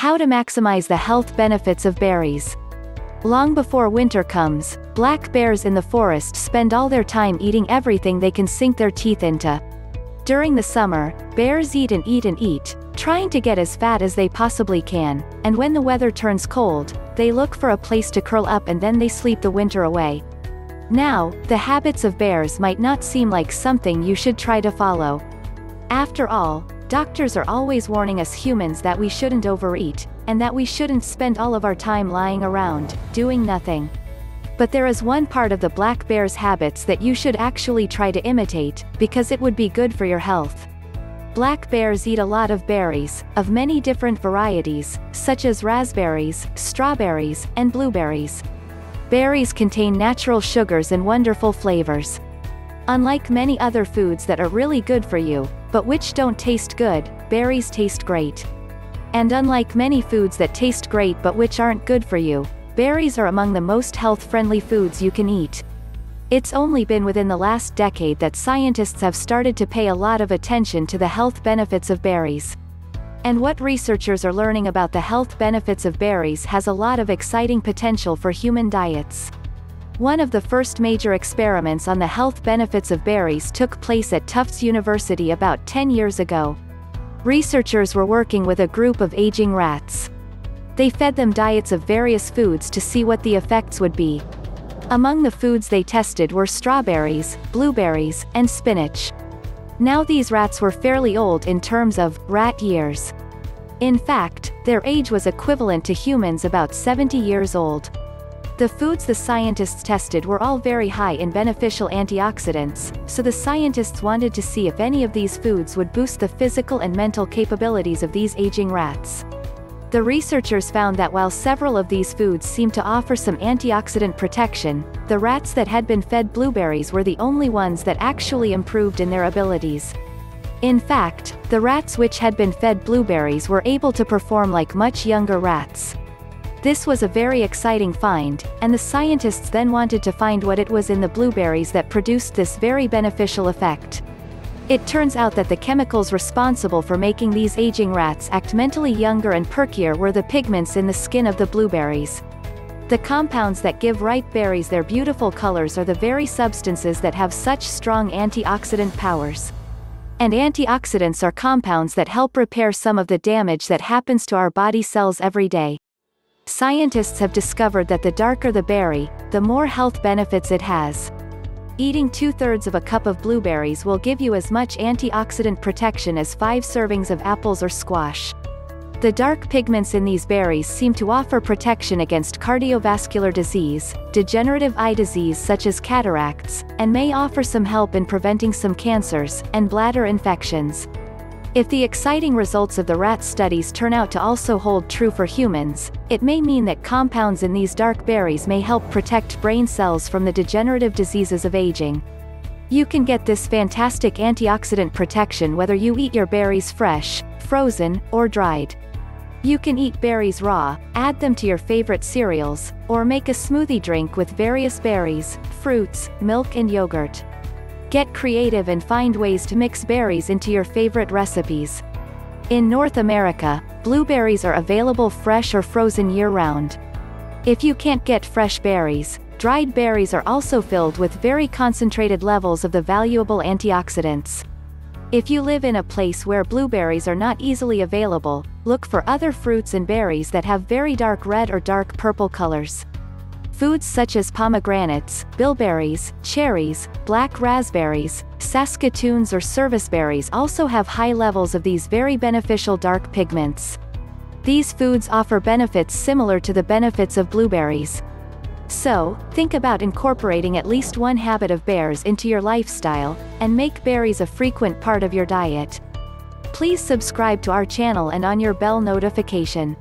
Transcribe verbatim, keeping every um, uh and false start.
How to maximize the health benefits of berries. Long before winter comes, black bears in the forest spend all their time eating everything they can sink their teeth into. During the summer, bears eat and eat and eat, trying to get as fat as they possibly can, and when the weather turns cold, they look for a place to curl up and then they sleep the winter away. Now, the habits of bears might not seem like something you should try to follow. After all, doctors are always warning us humans that we shouldn't overeat, and that we shouldn't spend all of our time lying around, doing nothing. But there is one part of the black bear's habits that you should actually try to imitate, because it would be good for your health. Black bears eat a lot of berries, of many different varieties, such as raspberries, strawberries, and blueberries. Berries contain natural sugars and wonderful flavors. Unlike many other foods that are really good for you, but which don't taste good, berries taste great. And unlike many foods that taste great but which aren't good for you, berries are among the most health-friendly foods you can eat. It's only been within the last decade that scientists have started to pay a lot of attention to the health benefits of berries. And what researchers are learning about the health benefits of berries has a lot of exciting potential for human diets. One of the first major experiments on the health benefits of berries took place at Tufts University about ten years ago. Researchers were working with a group of aging rats. They fed them diets of various foods to see what the effects would be. Among the foods they tested were strawberries, blueberries, and spinach. Now these rats were fairly old in terms of rat years. In fact, their age was equivalent to humans about seventy years old. The foods the scientists tested were all very high in beneficial antioxidants, so the scientists wanted to see if any of these foods would boost the physical and mental capabilities of these aging rats. The researchers found that while several of these foods seemed to offer some antioxidant protection, the rats that had been fed blueberries were the only ones that actually improved in their abilities. In fact, the rats which had been fed blueberries were able to perform like much younger rats. This was a very exciting find, and the scientists then wanted to find what it was in the blueberries that produced this very beneficial effect. It turns out that the chemicals responsible for making these aging rats act mentally younger and perkier were the pigments in the skin of the blueberries. The compounds that give ripe berries their beautiful colors are the very substances that have such strong antioxidant powers. And antioxidants are compounds that help repair some of the damage that happens to our body cells every day. Scientists have discovered that the darker the berry, the more health benefits it has. Eating two-thirds of a cup of blueberries will give you as much antioxidant protection as five servings of apples or squash. The dark pigments in these berries seem to offer protection against cardiovascular disease, degenerative eye disease such as cataracts, and may offer some help in preventing some cancers, and bladder infections. If the exciting results of the rat studies turn out to also hold true for humans, it may mean that compounds in these dark berries may help protect brain cells from the degenerative diseases of aging. You can get this fantastic antioxidant protection whether you eat your berries fresh, frozen, or dried. You can eat berries raw, add them to your favorite cereals, or make a smoothie drink with various berries, fruits, milk and yogurt. Get creative and find ways to mix berries into your favorite recipes. In North America, blueberries are available fresh or frozen year-round. If you can't get fresh berries, dried berries are also filled with very concentrated levels of the valuable antioxidants. If you live in a place where blueberries are not easily available, look for other fruits and berries that have very dark red or dark purple colors. Foods such as pomegranates, bilberries, cherries, black raspberries, saskatoons or serviceberries also have high levels of these very beneficial dark pigments. These foods offer benefits similar to the benefits of blueberries. So, think about incorporating at least one habit of bears into your lifestyle, and make berries a frequent part of your diet. Please subscribe to our channel and on your bell notification.